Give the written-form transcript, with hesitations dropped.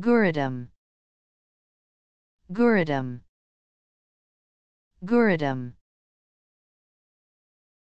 Gurudom. Gurudom. Gurudom.